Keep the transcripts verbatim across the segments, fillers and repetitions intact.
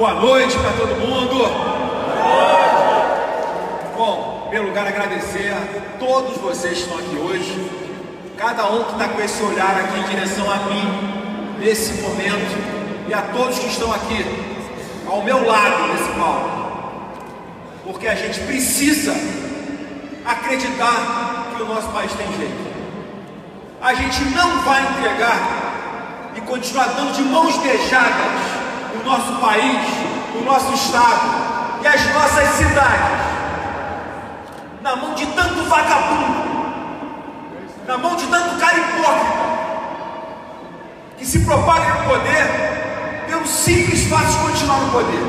Boa noite para todo mundo. Boa noite. Bom, em primeiro lugar, agradecer a todos vocês que estão aqui hoje. Cada um que está com esse olhar aqui em direção a mim, nesse momento, e a todos que estão aqui, ao meu lado, nesse palco. Porque a gente precisa acreditar que o nosso país tem jeito. A gente não vai entregar e continuar dando de mãos beijadas o nosso país, o nosso estado e as nossas cidades na mão de tanto vagabundo, na mão de tanto cara hipócrita, que se propaga no poder pelo simples fato de continuar no poder,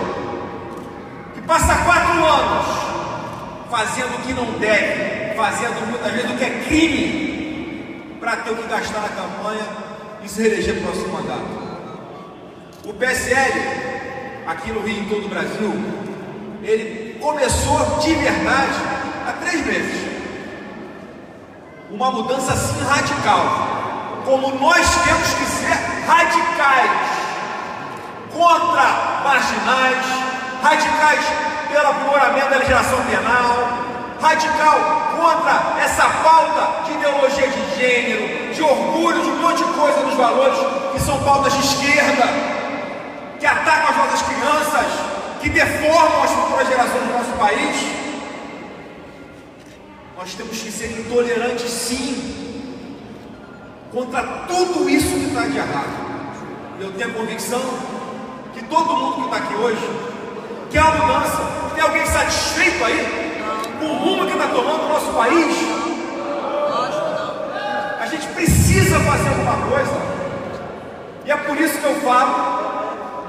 que passa quatro anos fazendo o que não deve, fazendo muitas vezes o que é crime, para ter o que gastar na campanha e se reeleger para o próximo mandato. O P S L, aqui no Rio e em todo o Brasil, ele começou de verdade há três meses. Uma mudança assim radical, como nós temos que ser radicais, contra marginais, radicais pelo aprimoramento da legislação penal, radical contra essa falta de ideologia de gênero, de orgulho, de um monte de coisa nos valores que são pautas de esquerda, que atacam as nossas crianças, que deformam as futuras gerações do nosso país. Nós temos que ser intolerantes, sim, contra tudo isso que está de errado. Eu tenho a convicção que todo mundo que está aqui hoje quer a mudança. Tem alguém satisfeito aí com o rumo que está tomando o nosso país? A gente precisa fazer alguma coisa. E é por isso que eu falo,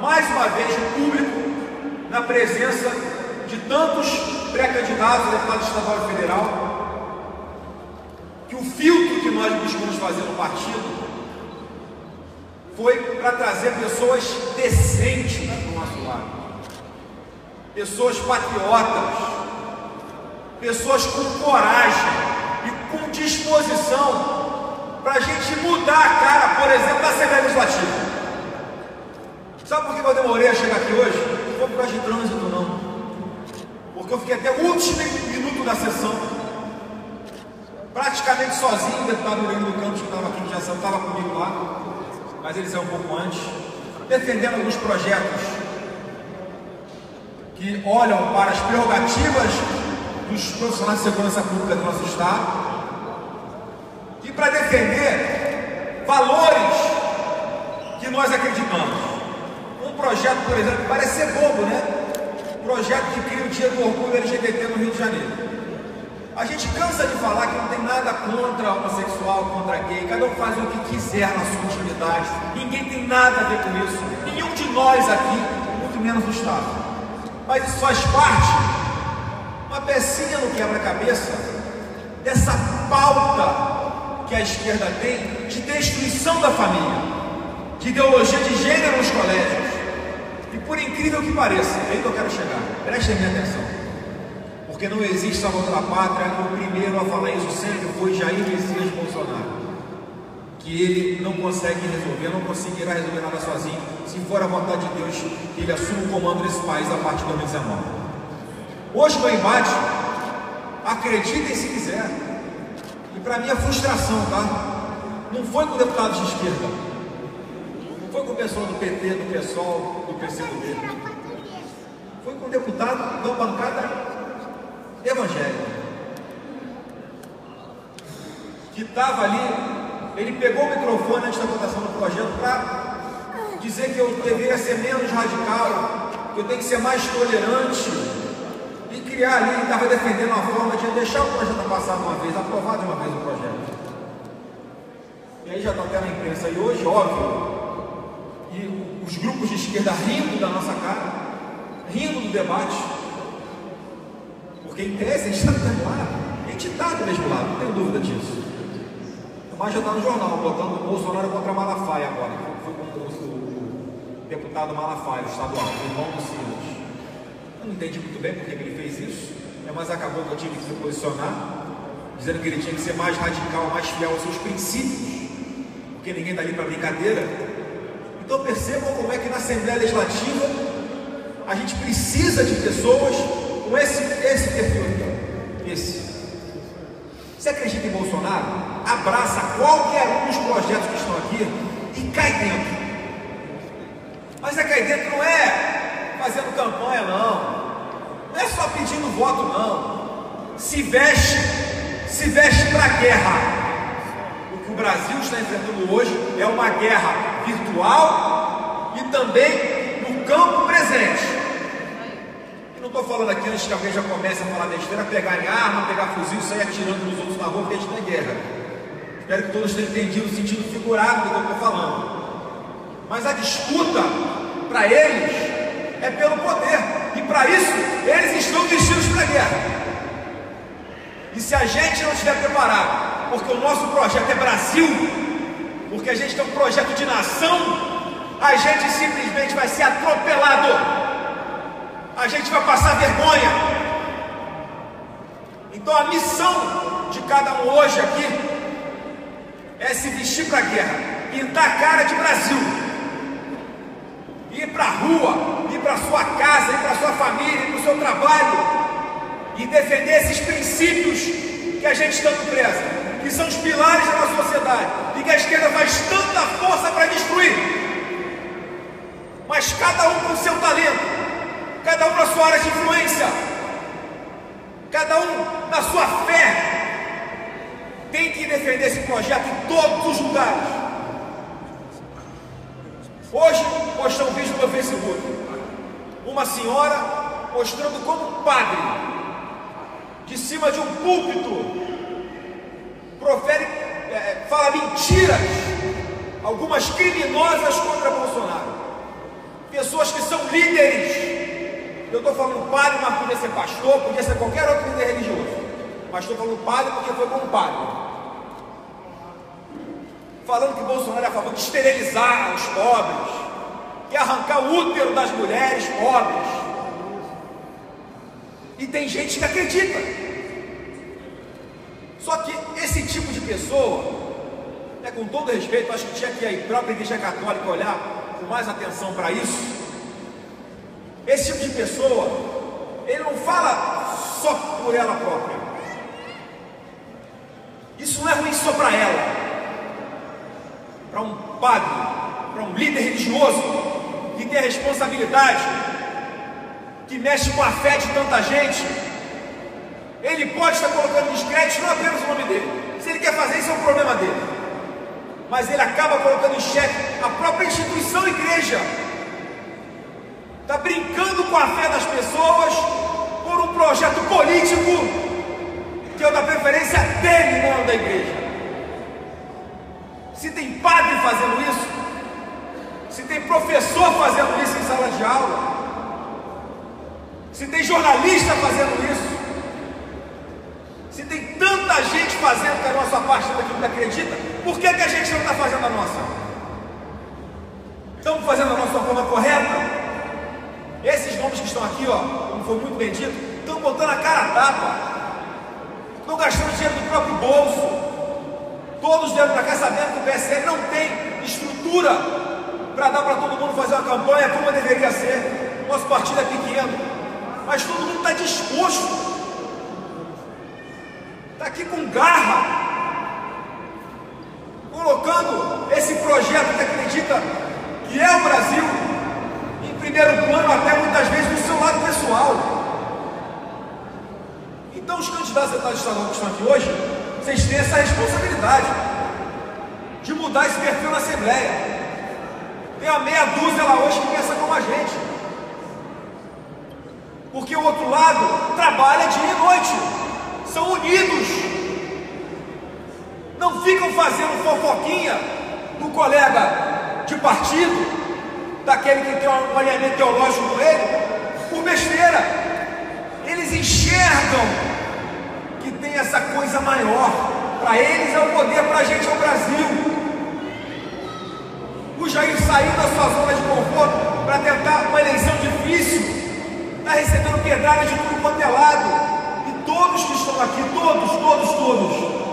mais uma vez, no público, na presença de tantos pré-candidatos a deputado estadual e federal, que o filtro que nós buscamos fazer no partido foi para trazer pessoas decentes para o nosso lado, pessoas patriotas, pessoas com coragem e com disposição para a gente mudar a cara, por exemplo, da Assembleia Legislativa. Sabe por que eu demorei a chegar aqui hoje? Não foi por causa de trânsito, não. Porque eu fiquei até o último minuto da sessão, praticamente sozinho. O deputado Lindo Campos, que estava aqui no Jação, estava comigo lá, mas ele saiu um pouco antes, defendendo alguns projetos que olham para as prerrogativas dos profissionais de segurança pública do nosso estado e para defender valores que nós acreditamos. Um projeto, por exemplo, que parece ser bobo, né? Um projeto que cria o Dia do Orgulho L G B T no Rio de Janeiro. A gente cansa de falar que não tem nada contra homossexual, contra gay, cada um faz o que quiser na sua intimidade, ninguém tem nada a ver com isso, nenhum de nós aqui, muito menos o Estado. Mas isso faz parte, uma pecinha no quebra-cabeça, dessa pauta que a esquerda tem de destruição da família, de ideologia de gênero nos colégios. E por incrível que pareça, é aí que eu quero chegar, prestem minha atenção. Porque não existe salvação da pátria, o primeiro a falar isso sempre foi Jair Messias Bolsonaro, que ele não consegue resolver, não conseguirá resolver nada sozinho, se for a vontade de Deus que ele assuma o comando desse país a partir de dois mil e dezenove. Hoje meu embate, acreditem se quiser, e para minha frustração, tá? Não foi com deputados de esquerda, não foi com o pessoal do P T, do PSOL, do PCdoB, foi com o deputado da bancada evangélico, que estava ali. Ele pegou o microfone antes da votação do projeto para dizer que eu deveria ser menos radical, que eu tenho que ser mais tolerante e criar ali. Ele estava defendendo uma forma de deixar o projeto passar de uma vez, aprovar de uma vez o projeto. E aí já está até na imprensa e hoje, óbvio, e os grupos de esquerda rindo da nossa cara, rindo do debate. Porque em tese a gente está do mesmo lado, a gente está do mesmo lado, não tenho dúvida disso. Mas já está no jornal, botando o Bolsonaro contra Malafaia agora, foi contra o deputado Malafaia, o estadual, o irmão do Silas. Eu não entendi muito bem porque ele fez isso, mas acabou que eu tive que se posicionar, dizendo que ele tinha que ser mais radical, mais fiel aos seus princípios, porque ninguém está ali para brincadeira. Então percebam como é que na Assembleia Legislativa A gente precisa de pessoas com esse, esse perfil, então. Esse. Você acredita em Bolsonaro? Abraça qualquer um dos projetos que estão aqui e cai dentro. Mas é cair dentro não é fazendo campanha, não. Não é só pedindo voto, não. Se veste, se veste para a guerra. O que o Brasil está enfrentando hoje é uma guerra virtual e também no campo presente. E não estou falando aqui, antes que alguém já comece a falar besteira, pegar em arma, pegar fuzil, sair atirando nos outros na rua, porque a gente tem guerra. Espero que todos tenham entendido o sentido figurado do que eu estou falando. Mas a disputa, para eles, é pelo poder. E para isso, eles estão vestidos para a guerra. E se a gente não estiver preparado, porque o nosso projeto é Brasil, porque a gente tem um projeto de nação, a gente simplesmente vai ser atropelado, a gente vai passar vergonha. Então a missão de cada um hoje aqui é se vestir para a guerra, pintar a cara de Brasil, ir para a rua, ir para a sua casa, ir para a sua família, ir para o seu trabalho e defender esses princípios que a gente tanto preza, que são os pilares da nossa sociedade e que a esquerda faz tanta força para destruir, mas cada um com seu talento, cada um na sua área de influência, cada um na sua fé, tem que defender esse projeto em todos os lugares. Hoje, postei um vídeo no meu Facebook, uma senhora mostrando como um padre, de cima de um púlpito, profere, é, fala mentiras, algumas criminosas contra Bolsonaro, pessoas que são líderes. Eu estou falando padre, mas podia ser pastor, podia ser qualquer outro líder religioso, mas estou falando padre porque foi como padre, falando que Bolsonaro é a favor de esterilizar os pobres, de arrancar o útero das mulheres pobres, e tem gente que acredita. Só que esse tipo de pessoa, né, com todo respeito, acho que tinha que a própria Igreja Católica olhar com mais atenção para isso. Esse tipo de pessoa, ele não fala só por ela própria. Isso não é ruim só para ela, para um padre, para um líder religioso que tem a responsabilidade, que mexe com a fé de tanta gente. Ele pode estar colocando descrédito, não apenas o nome dele. Se ele quer fazer isso, é um problema dele. Mas ele acaba colocando em xeque a própria instituição, a igreja. Está brincando com a fé das pessoas por um projeto político que é da preferência dele, não da igreja. Se tem padre fazendo isso, se tem professor fazendo isso em sala de aula, se tem jornalista fazendo isso, se tem tanta gente fazendo a nossa parte daquilo que acredita, por que, que a gente não está fazendo a nossa? Estamos fazendo a nossa forma correta? Esses nomes que estão aqui, ó, como foi muito bem dito, estão botando a cara a tapa, estão gastando dinheiro do próprio bolso, todos dentro da casa dentro do P S L não tem estrutura para dar para todo mundo fazer uma campanha como deveria ser. Nosso partido é pequeno, mas todo mundo está disposto, aqui com garra, colocando esse projeto que acredita que é o Brasil em primeiro plano, até muitas vezes do seu lado pessoal. Então os candidatos a estadual que estão aqui hoje, vocês têm essa responsabilidade de mudar esse perfil na Assembleia. Tem a meia dúzia lá hoje que pensa como a gente, porque o outro lado trabalha dia e noite, são unidos, não ficam fazendo fofoquinha do colega de partido, daquele que tem um alinhamento teológico com ele, por besteira. Eles enxergam que tem essa coisa maior, para eles é o poder, para a gente é o Brasil. O Jair saiu da sua zona de conforto para tentar uma eleição difícil, está recebendo pedrada de tudo quanto é lado. Todos que estão aqui, todos, todos, todos,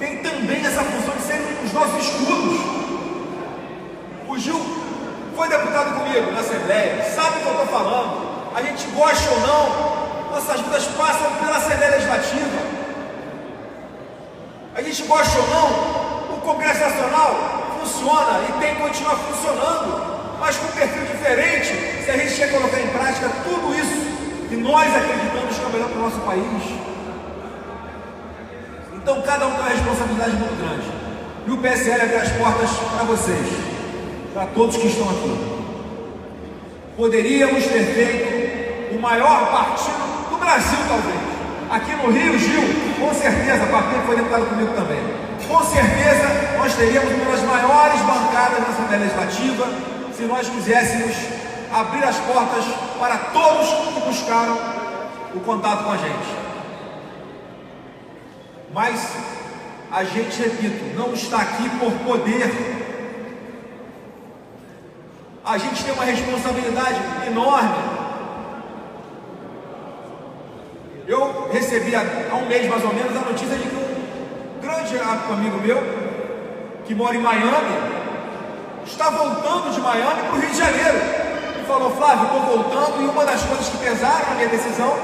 tem também essa função de serem os nossos escudos. O Gil foi deputado comigo na Assembleia, sabe o que eu estou falando. A gente gosta ou não, nossas vidas passam pela Assembleia Legislativa. A gente gosta ou não, o Congresso Nacional funciona e tem que continuar funcionando, mas com um perfil diferente, se a gente quer colocar em prática tudo isso que nós acreditamos que é melhor para o nosso país. Então cada um tem uma responsabilidade muito grande. E o P S L abre as portas para vocês, para todos que estão aqui. Poderíamos ter feito o maior partido do Brasil, talvez. Aqui no Rio, Gil, com certeza, partido foi deputado comigo também. Com certeza nós teríamos uma das maiores bancadas na Assembleia Legislativa se nós quiséssemos abrir as portas para todos que buscaram o contato com a gente. Mas, a gente, repito, não está aqui por poder. A gente tem uma responsabilidade enorme. Eu recebi há um mês, mais ou menos, a notícia de que um grande amigo meu, que mora em Miami, está voltando de Miami para o Rio de Janeiro. E falou: Flávio, estou voltando, e uma das coisas que pesaram na minha decisão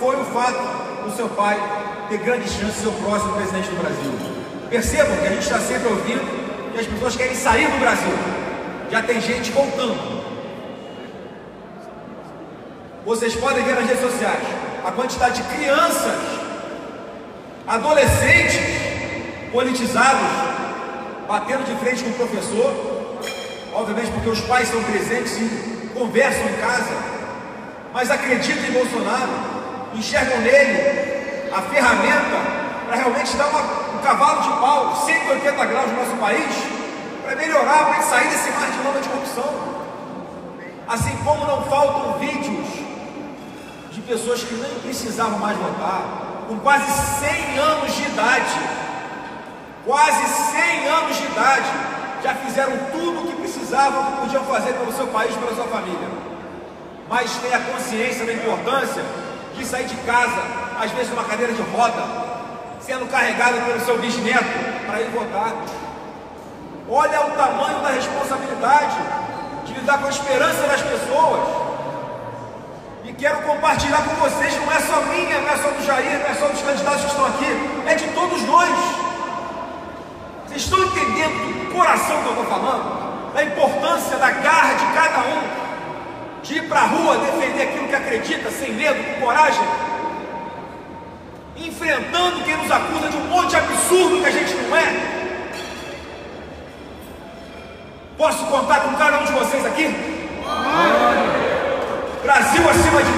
foi o fato do seu pai ter grandes chances de ser o próximo presidente do Brasil. Percebam que a gente está sempre ouvindo que as pessoas querem sair do Brasil. Já tem gente voltando. Vocês podem ver nas redes sociais a quantidade de crianças, adolescentes politizados, batendo de frente com o professor, obviamente porque os pais são presentes e conversam em casa, mas acreditam em Bolsonaro, enxergam nele a ferramenta para realmente dar uma, um cavalo de pau, cento e oitenta graus no nosso país, para melhorar, para sair desse mar de lama de corrupção. Assim como não faltam vídeos de pessoas que nem precisavam mais votar, com quase cem anos de idade, quase cem anos de idade, já fizeram tudo o que precisavam, que podiam fazer pelo seu país, pela sua família. Mas tem a consciência da importância de sair de casa, às vezes numa cadeira de roda, sendo carregado pelo seu bisneto para ir votar. Olha o tamanho da responsabilidade de lidar com a esperança das pessoas. E quero compartilhar com vocês, não é só minha, não é só do Jair, não é só dos candidatos que estão aqui, é de todos nós. Vocês estão entendendo o coração que eu estou falando? Da importância da garra de cada um, de ir para a rua, defender aquilo que acredita, sem medo, com coragem, enfrentando quem nos acusa de um monte de absurdo que a gente não é. Posso contar com cada um de vocês aqui? Brasil acima de